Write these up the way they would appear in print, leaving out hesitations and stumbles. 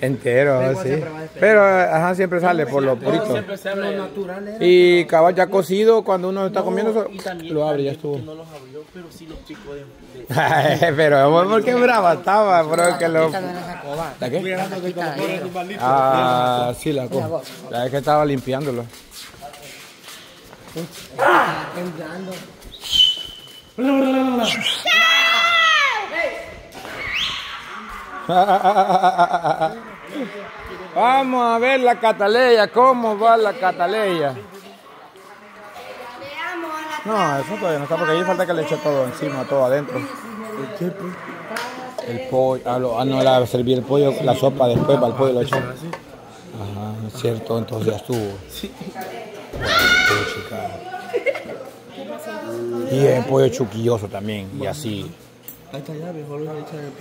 Entero, sí. Pero ajá, siempre sale por los puritos. Y cabal ya cocido, cuando uno está comiendo, lo abre, ya estuvo. No los abrió, pero sí los chicos de... Pero porque brava estaba, bro, que lo... ¿La qué? Ah, sí, la cojo. La vez que estaba limpiándolo. Vamos a ver la cataleya, cómo va la cataleya. No, eso todavía no está porque ahí falta que le eche todo encima, todo adentro. El pollo, no la serví el pollo, la sopa después para el pollo lo echo. Ajá, no es cierto, entonces ya estuvo. Sí. Y el pollo chuquilloso también, y así.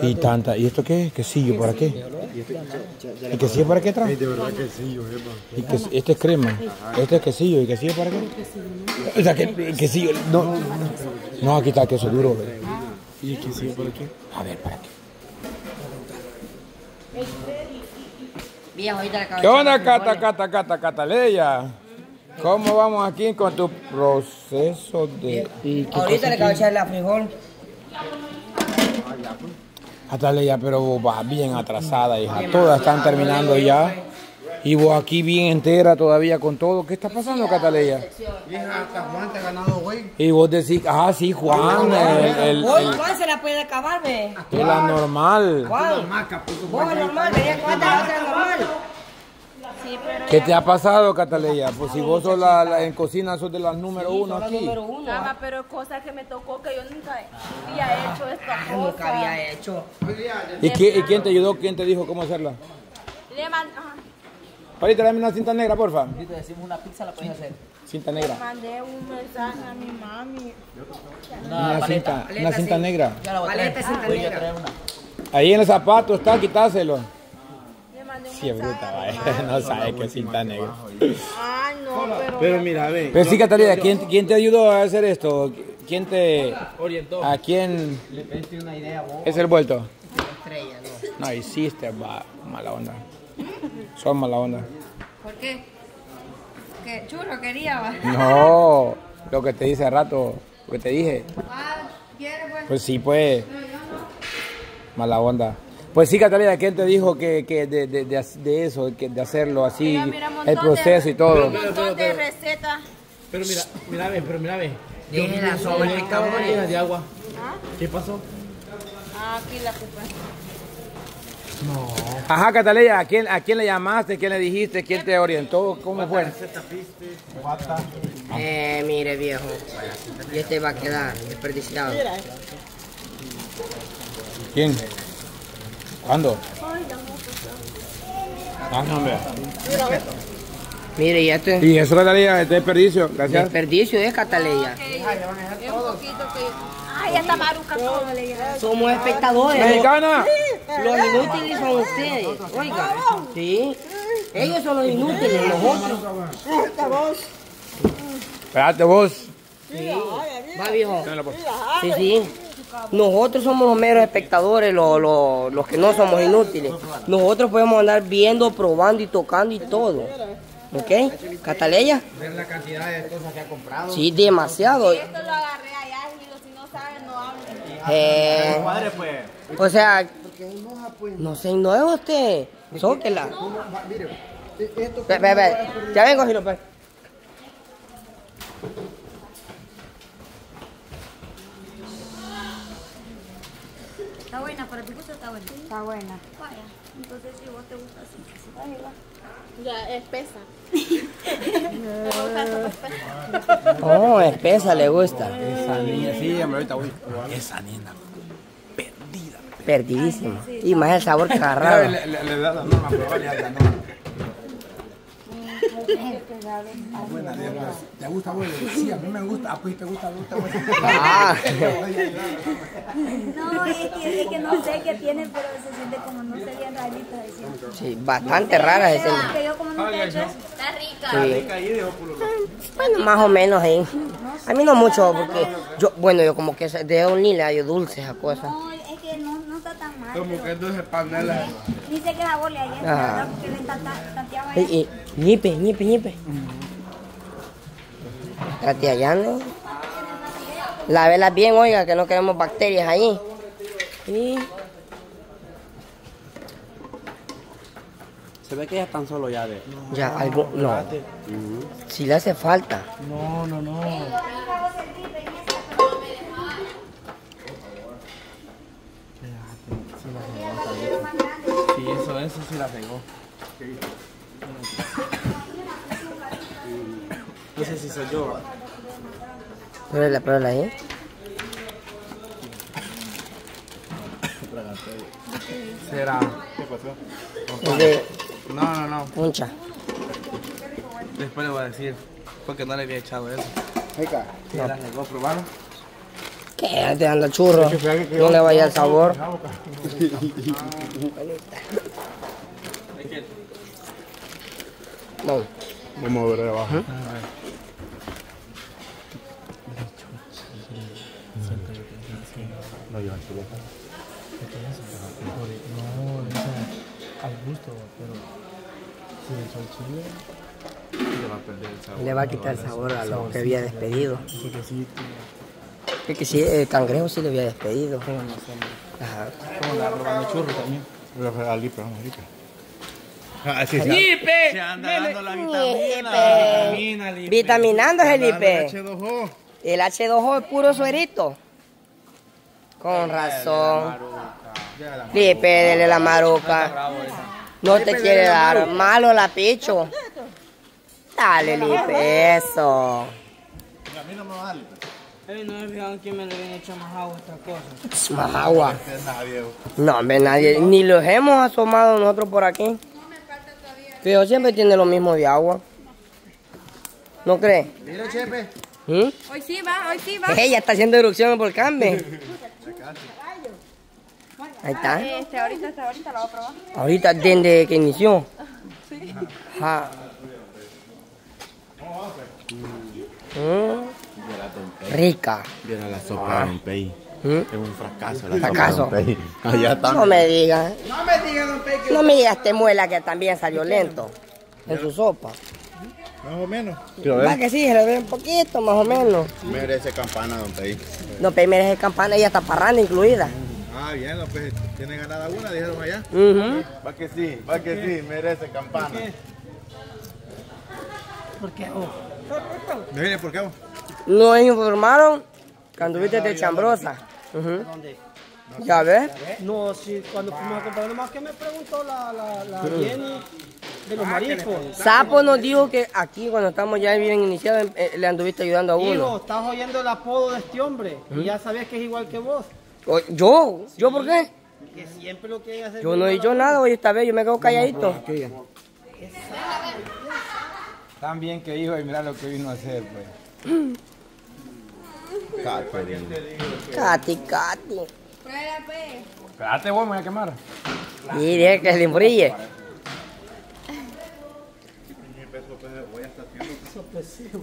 Y tanta, ¿y esto qué? ¿Quesillo para qué? ¿Y quesillo para qué trae? De verdad quesillo, Emma. Este es crema, este es quesillo, ¿y quesillo para qué? O sea, quesillo, no. No, aquí está queso duro. ¿Y el quesillo para qué? A ver, ¿para qué? ¿Qué onda, Cataleya? ¿Cómo vamos aquí con tu proceso de...? Ahorita le acabo de echar la frijol. Cataleya, pero vos vas bien atrasada, hija. Todas están terminando ya. Y vos aquí bien entera todavía con todo. ¿Qué está pasando, Cataleya? Y vos decís, ah, sí, Juan. ¿Cuál se la puede acabar, ve? Es la normal. ¿Cuál? Vos es normal, verías cuál es la otra normal. ¿Qué te ha pasado, Cataleya? Pues si vos sos en cocina, sos de las número uno aquí. Mamá, pero cosas que me tocó que yo nunca había hecho esta cosa. Nunca había hecho. ¿Y quién te ayudó? ¿Quién te dijo cómo hacerla? Le mandé. Parita, dame una cinta negra, porfa. Te decimos una pizza, la puedes hacer. Cinta negra. Le mandé un mensaje a mi mami. Una cinta negra. Paleta, cinta negra. Ahí en el zapato está, quitáselo. Sí, es bruta, vaya. No sabe qué cinta negra. Ay, no, pero mira, ve. Pero sí, Cataleya, ¿quién te ayudó a hacer esto? ¿Quién te orientó? ¿A quién? Le pediste una idea, vos. ¿Es el vuelto? Estrella, no. No, hiciste, va. Mala onda. Son mala onda. ¿Por qué? ¿Qué churro quería, va? No, lo que te dije hace rato, lo que te dije. Ah, ¿quieres, pues? Pues sí, pues. No, yo no. Mala onda. Pues sí, Cataleya, ¿quién te dijo de eso, de hacerlo así, mira, el proceso y todo? Un montón de recetas. Pero mira, ve. Dije la sopa que estaba con llena de agua. ¿Ah? ¿Qué pasó? Ah, aquí la culpa. No. Ajá, Cataleya, ¿a quién le llamaste? ¿Quién le dijiste? ¿Quién te orientó? ¿Cómo fue? Mire, viejo, y este va a quedar desperdiciado. ¿Quién? ¿Cuándo? Ah, no, hombre. Mire, ya te... Y eso, Cataleya, es desperdicio, gracias. Desperdicio es, Cataleya. Ay, hasta Maruca. Somos espectadores. ¿Mexicana? Los inútiles son ustedes, oiga. Sí. Ellos son los inútiles, los otros. Espérate vos. Sí. Va, viejo. Sí, sí. Nosotros somos los meros espectadores, los que no somos inútiles. Nosotros podemos andar viendo, probando y tocando y todo. ¿Ok? ¿Cataleya? Ver la cantidad de cosas que ha comprado. Sí, demasiado. Y esto lo agarré allá y si no saben, no hablan. O sea, no se innoje usted. Sóquela. Ve. Ya vengo, Gilo, ve. Está buena, para tu gusto está buena. Está buena. Vaya, entonces si vos te gusta así, va. Ya, espesa. Oh, espesa le gusta. Esa niña, sí, ahorita voy. Esa niña, perdida. Perdidísima. Y más el sabor que agarraba. Le da la norma, pero ya la norma. Buena, ¿te gusta, abuelo? Sí, a mí me gusta. Ah, pues te gusta, abuelo. Ah. No, es que no sé qué tienen, pero se siente como no serían raritas. Sí, bastante raras. Que yo como no te he hecho, está rica. Sí. Bueno, más o menos ahí. A mí no mucho, porque yo como que de un lila, yo dulce esa cosa. No, es que que no está tan mal. Como que entonces panela. Dice que sabor le ayer, ¿verdad? Porque le tateaba ahí. Ñipe. Tateando. Lávelas bien, oiga, que no queremos bacterias ahí. Y... se ve que ya están solo ya de... No, ya, algo... No. Si le hace falta. No. Sí, eso sí la pegó. No sé si soy yo. Pruébala, ¿eh? ¿Será? ¿Qué pasó? No. Mucha. Después le voy a decir, porque no le había echado eso. Venga, ¿ya la negó probar? ¿Qué? Te anda churro. No le vaya el sabor. No. Vamos a ver abajo. No llevan su boca. Al gusto, pero si le echó el chile, le va a perder el sabor. Le va a quitar el sabor a lo que había despedido. Es que sí, el cangrejo sí le había despedido. Ajá. Como la roban el churro también. Al lipe, vamos, lipe. ¡Lipe! Se anda dando la vitamina, lipe. Vitaminándose el lipe. El H2O es puro suerito. Con razón. Lipe, dele la maruca. No te quiere dar malo la picho. Dale, lipe, eso. A mí no me va a dar, lipe. No me fijaron que me le habían hecho más agua a estas cosas. ¿Más agua? No, hombre, nadie. Ni los hemos asomado nosotros por aquí. No me falta todavía. Fijo, siempre tiene lo mismo de agua. ¿No crees? Mira, Chepe. Hoy sí va. Ella está haciendo erupción por cambio. Ahí está. Ahorita la voy a probar. Ahorita, desde que inició. Sí. Ajá. Rica. Viene la sopa de Pei. Es un fracaso la sopa de Pei. Allá está. No me digas, don Pei. No me digas te muela que también salió lento en su sopa. Más o menos. Va que sí, se lo ve un poquito, más o menos. Merece campana, don Pei. Don Pei merece campana y hasta parranda incluida. Ah, bien, don Pei. Tiene ganada una, dijeron allá. Va que sí, merece campana. ¿Por qué? ¿Por qué? Nos informaron que anduviste de chambrosa. ¿Dónde? ¿Ya ves? No, sí, cuando fuimos a comprar nomás que me preguntó la Jenny de los mariscos. Sapo nos dijo que aquí cuando estamos ya bien iniciados le anduviste ayudando a uno. Hijo, estás oyendo el apodo de este hombre y ya sabías que es igual que vos. ¿Yo? ¿Yo por qué? Que siempre lo que hacer. Yo no he dicho nada hoy esta vez, yo me quedo calladito. Tan bien que hijo y mira lo que vino a hacer, pues. Cati. Prueba, pues. Espérate, vos, me voy a quemar. Y dije que se brille.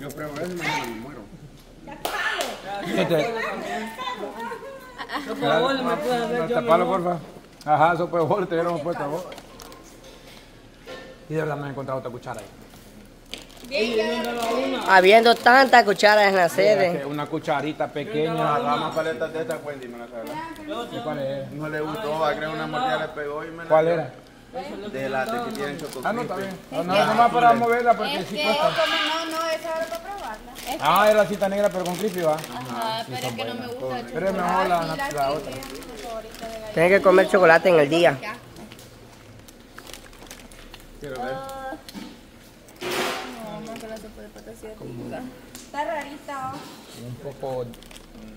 Yo pruebo eso y me muero. Sopa de bola me puede hacer yo. Tapalo, porfa. Ajá, sopa de bola, te hubiéramos puesto a vos. Y de verdad me he encontrado otra cuchara ahí. Habiendo tantas cucharas en la sede. Una cucharita pequeña. Más paletas de esta Wendy me la sabe. ¿Cuál es? No le gustó, va a creer una mordida, le pegó y me la... ¿Cuál era? De las que tienen chocolate. Ah, no, está bien. No más para moverla porque sí cuesta. No, esa era para probarla. Ah, era la cita negra pero con crispy, va. Ajá, pero es que no me gusta el chocolate. Pero es mejor la otra. Tienen que comer chocolate en el día. Quiero ver. La sopa de patas y de tinga. Está rarita.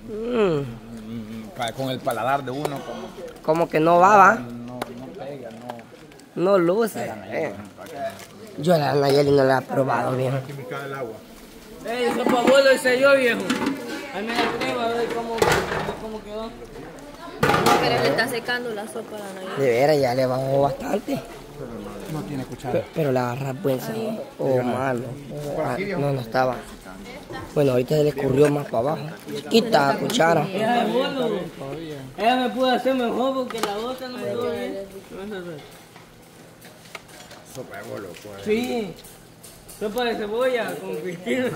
Un poco con el paladar de uno. Como que no va. No pega, no luce. Yo la Nayeli no la he probado bien. Aquí me cae el agua. Ey, sopa abuelo hice yo, viejo. Ahí me la prueba a ver cómo quedó. Pero le está secando la sopa a la Nayeli. De veras, ya le bajó bastante. No tiene cuchara. Pero la agarra buen sabor. O malo. No estaba. Bueno, ahorita se le escurrió más para abajo. Quita la cuchara. Ella me pudo hacer mejor porque la otra no me lo ve. Sopa de bolo, pues. Sí. Sopa de cebolla con Cristina.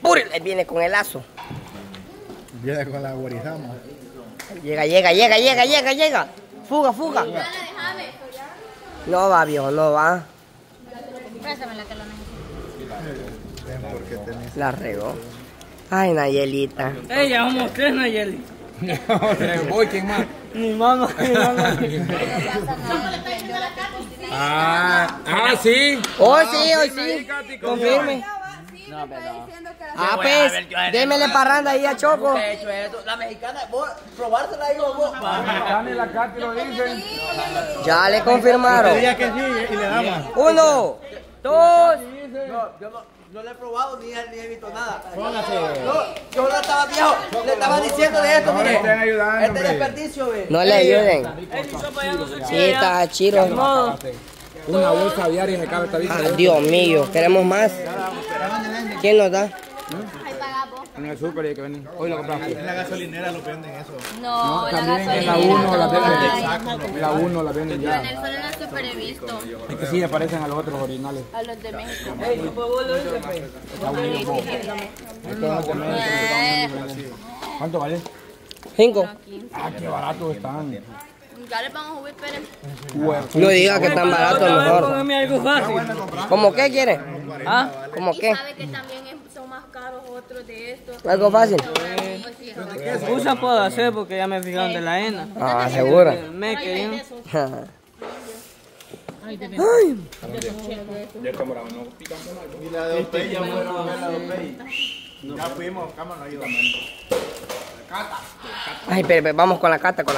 ¡Púrele! Viene con el lazo. Viene con la guarizama. Llega. Fuga. No va, viejo, no va. La regó. Ay, Nayelita. Ey, ya vamos tres, Nayeli. Voy, ¿quién más? Mi mamá. Sí. Hoy sí. Confirme. No, pero... Ah, pues, démele parranda ahí a Choco. La mexicana, vos, probársela ahí vos. La mexicana y la Katy lo dicen. Ya le confirmaron. Uno, dos. No le he probado ni he visto nada. Yo no estaba viejo, le estaba diciendo de esto, mire. Este desperdicio, ve. No le ayuden. Sí, está chido. Una bolsa diaria me cabe esta vista. Ah, Dios mío, ¿queremos más? ¿Quién nos da? Ahí pagamos. En el súper hay que venir. Hoy lo compramos. En la gasolinera lo venden eso. No, también en la 1 la venden. En la 1 la venden ya. En el solo no súper he visto. Es que sí, aparecen a los otros originales. A los de México. Ey, ¿no puedo volver? Está bueno. ¿Cuánto vale? 5. Ah, qué baratos están. Ya le vamos a subir, Pérez. No diga que tan barato, mejor. ¿Cómo qué quiere? ¿Ah? ¿Cómo qué? Y sabe que también son más caros otros de estos. ¿Algo fácil? Usa puedo hacer porque ya me fijaron de la hena. Ah, ¿segura? Me quedé. Ay, ya fuimos, cámara, ayúdame. Ay, pero vamos con la cata.